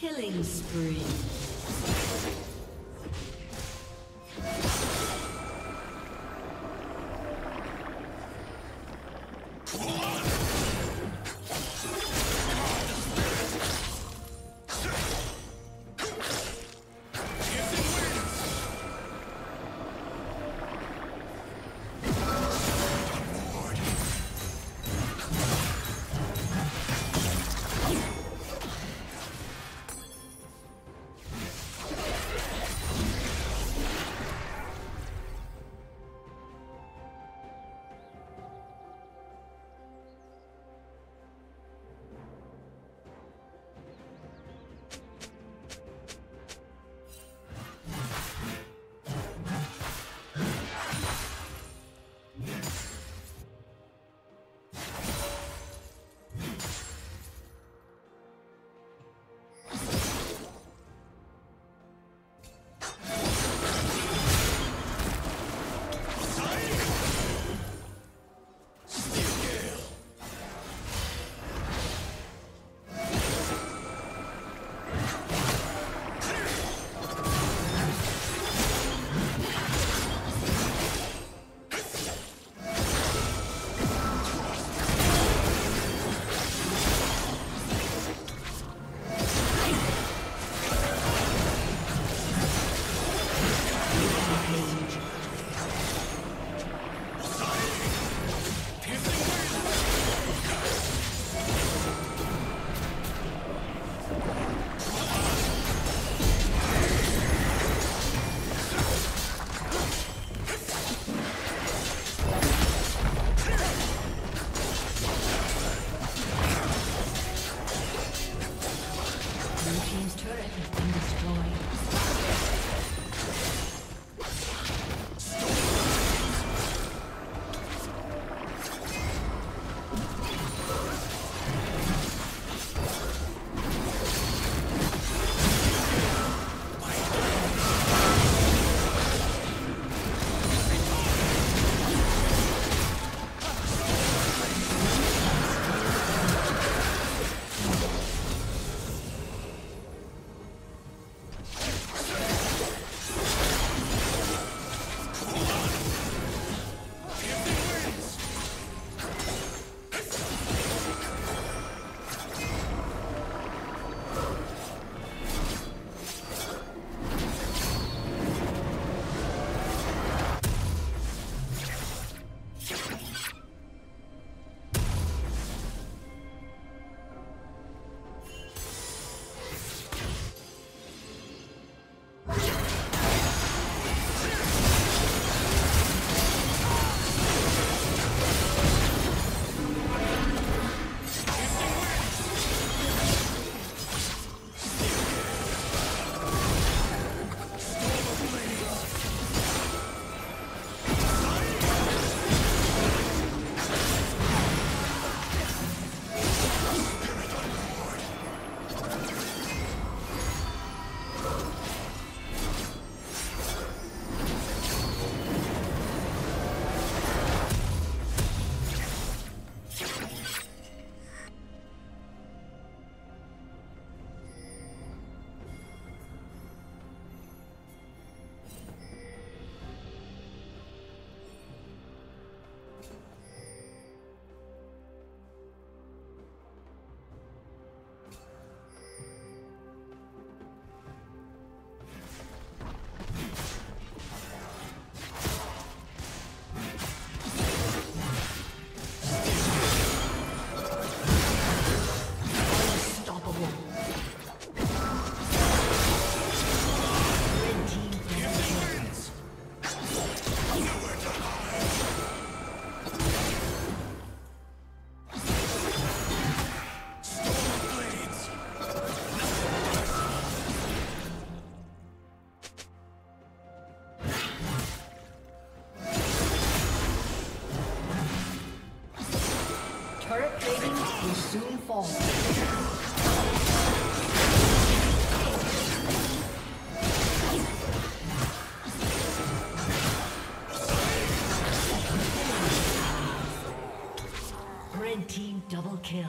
Killing spree. soon fall. Team double kill.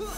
Blue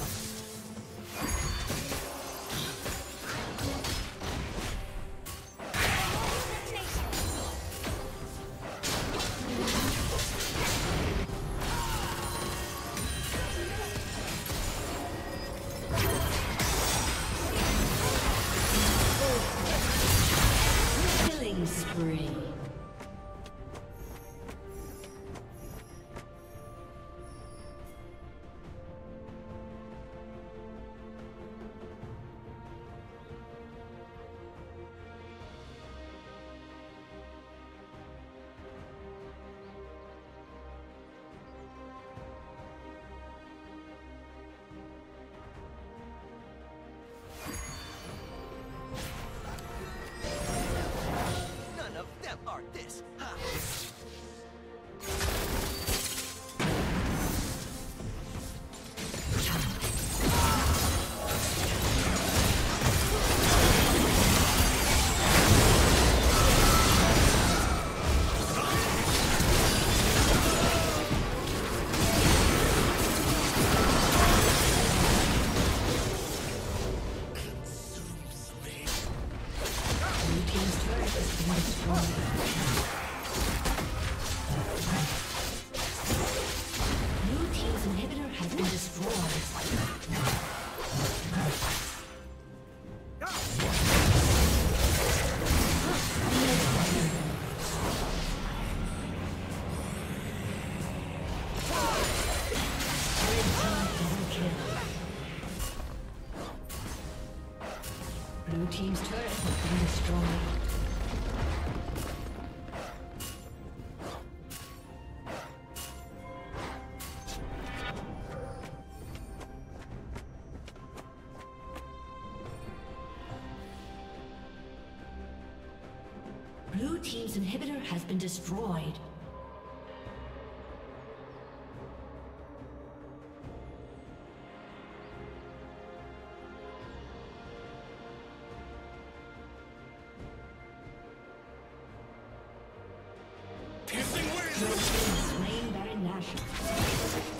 team's inhibitor has been destroyed. Kissing, where is it? Slain Baron Nashor.